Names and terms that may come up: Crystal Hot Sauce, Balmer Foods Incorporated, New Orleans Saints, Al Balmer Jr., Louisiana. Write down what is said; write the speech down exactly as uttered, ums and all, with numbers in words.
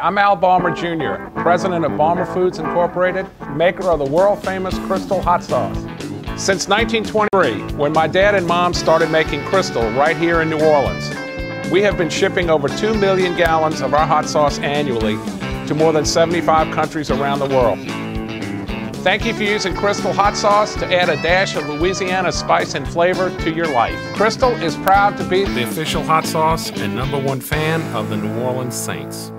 I'm Al Balmer Junior, president of Balmer Foods Incorporated, maker of the world-famous Crystal Hot Sauce. Since nineteen twenty-three, when my dad and mom started making Crystal right here in New Orleans, we have been shipping over two million gallons of our hot sauce annually to more than seventy-five countries around the world. Thank you for using Crystal Hot Sauce to add a dash of Louisiana spice and flavor to your life. Crystal is proud to be the official hot sauce and number one fan of the New Orleans Saints.